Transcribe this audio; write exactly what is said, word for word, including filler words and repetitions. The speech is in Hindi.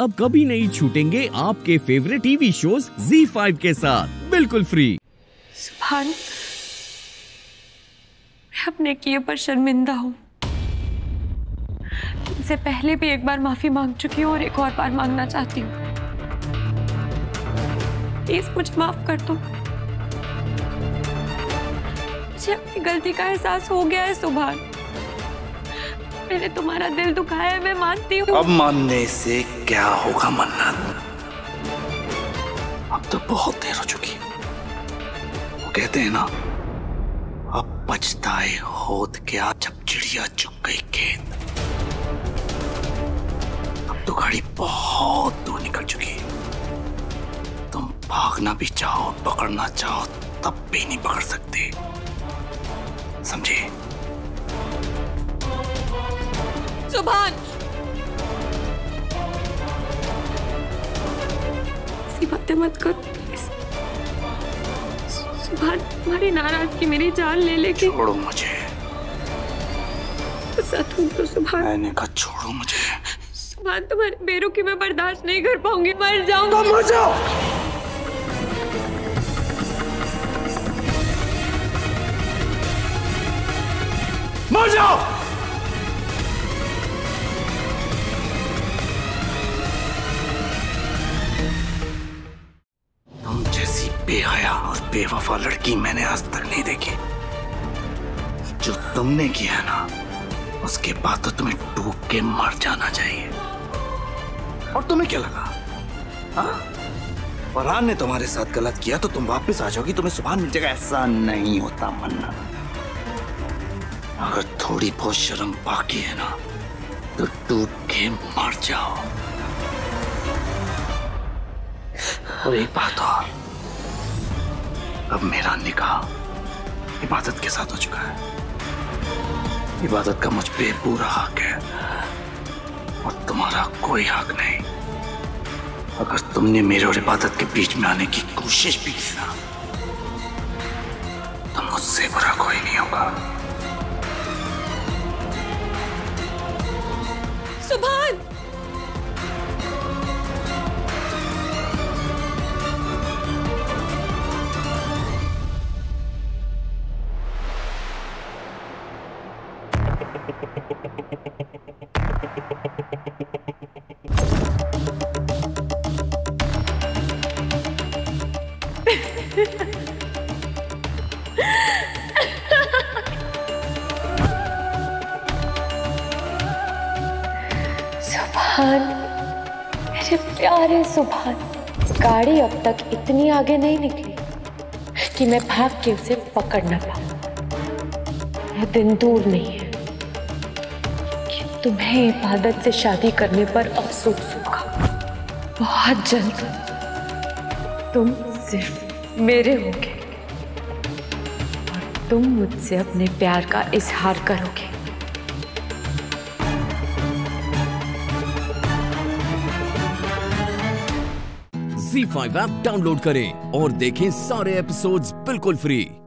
अब कभी नहीं छूटेंगे आपके favourite TV shows Zee five के साथ बिल्कुल फ्री। सुभान, मैं अपने किए पर शर्मिंदा हूँ। तुमसे पहले भी एक बार माफी मांग चुकी हूँ और एक और बार मांगना चाहती हूँ। प्लीज मुझे माफ कर दो। मुझे अपनी गलती का एहसास हो गया है सुभान। मैंने तुम्हारा दिल दुखाया है, मैं मानती हूँ। अब मानने से क्या होगा मन्नत, अब तो बहुत देर हो चुकी। वो कहते हैं ना, अब पछताए होत क्या जब चिड़िया चुग गई खेत। अब तो गाड़ी बहुत दूर निकल चुकी। तुम भागना भी चाहो, पकड़ना चाहो, तब भी नहीं पकड़ सकते, समझे? सुभान, ऐसी बातें मत कर। सुभान, तुम्हारी नाराजगी मेरी जान ले लेगी। छोड़ो मुझे। तो सुभान, मैंने कहा छोड़ो मुझे। सुभान, तुम्हारी बेरुखी मैं बर्दाश्त नहीं कर पाऊंगी, मर जाऊंगा। तो मर जाओ। मर जाओ। बेहया और बेवफा लड़की मैंने आज तक नहीं देखी। जो तुमने किया है ना, उसके बाद तो तुम्हें डूब के मर जाना चाहिए। और तुम्हें क्या लगा, हाँ? फरहान ने तुम्हारे साथ गलत किया तो तुम वापस आ जाओगी, तुम्हें सुभान मिल जाएगा? ऐसा नहीं होता मन्ना। अगर थोड़ी बहुत शर्म बाकी है ना, तो डूब के मर जाओ। और एक बात और, अब मेरा निकाह इबादत के साथ हो चुका है। इबादत का मुझ पे पूरा हक है और तुम्हारा कोई हक नहीं। अगर तुमने मेरे और इबादत के बीच में आने की कोशिश भी की ना, तो मुझसे बुरा कोई नहीं होगा। सुभान, सुभान, मेरे प्यारे सुभान, गाड़ी अब तक इतनी आगे नहीं निकली कि मैं भाग के उसे पकड़ ना पाऊं। वो दिन दूर नहीं है कि तुम्हें इबादत से शादी करने पर अफसोस होगा। बहुत जल्द तुम सिर्फ मेरे होगे और तुम मुझसे अपने प्यार का इजहार करोगे। ज़ी फाइव ऐप डाउनलोड करें और देखें सारे एपिसोड्स बिल्कुल फ्री।